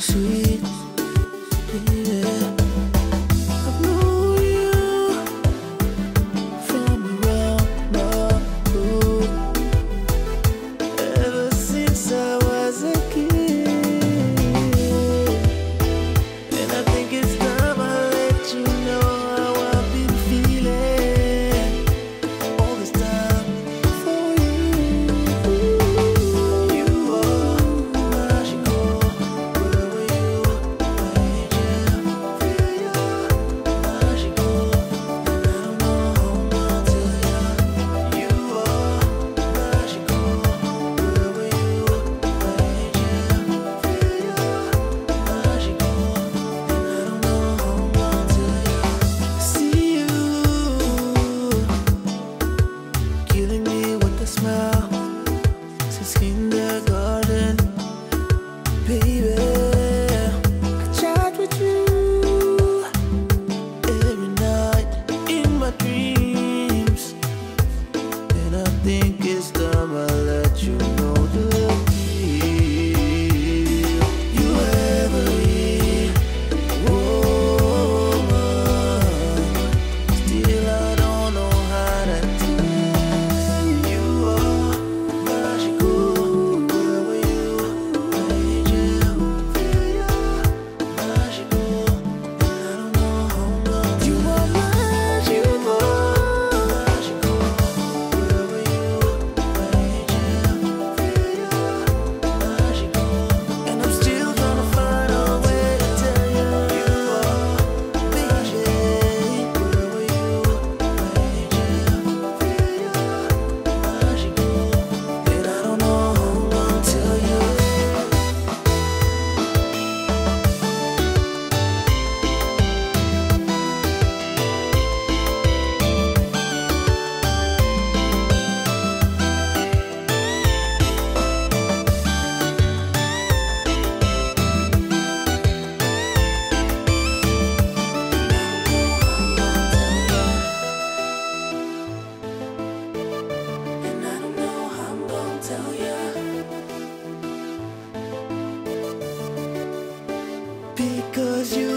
super sweet. Yeah. Because you